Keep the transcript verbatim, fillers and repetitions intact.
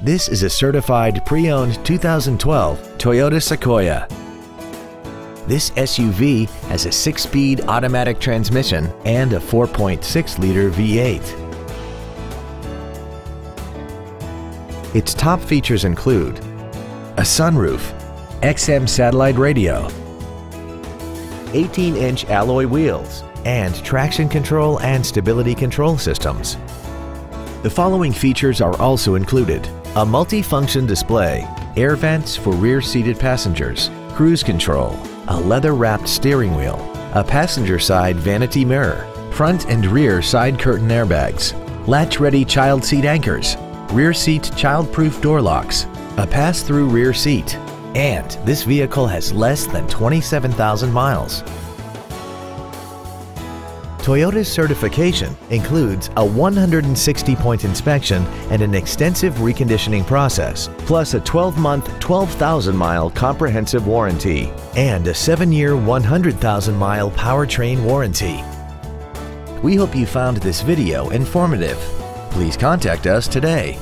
This is a certified pre-owned two thousand twelve Toyota Sequoia. This S U V has a six-speed automatic transmission and a four point six liter V eight. Its top features include a sunroof, X M satellite radio, eighteen inch alloy wheels, and traction control and stability control systems. The following features are also included: a multi-function display, air vents for rear-seated passengers, cruise control, a leather-wrapped steering wheel, a passenger side vanity mirror, front and rear side curtain airbags, latch-ready child seat anchors, rear seat child-proof door locks, a pass-through rear seat, and this vehicle has less than twenty-seven thousand miles. Toyota's certification includes a one hundred sixty point inspection and an extensive reconditioning process, plus a twelve month, twelve thousand mile comprehensive warranty and a seven year, one hundred thousand mile powertrain warranty. We hope you found this video informative. Please contact us today.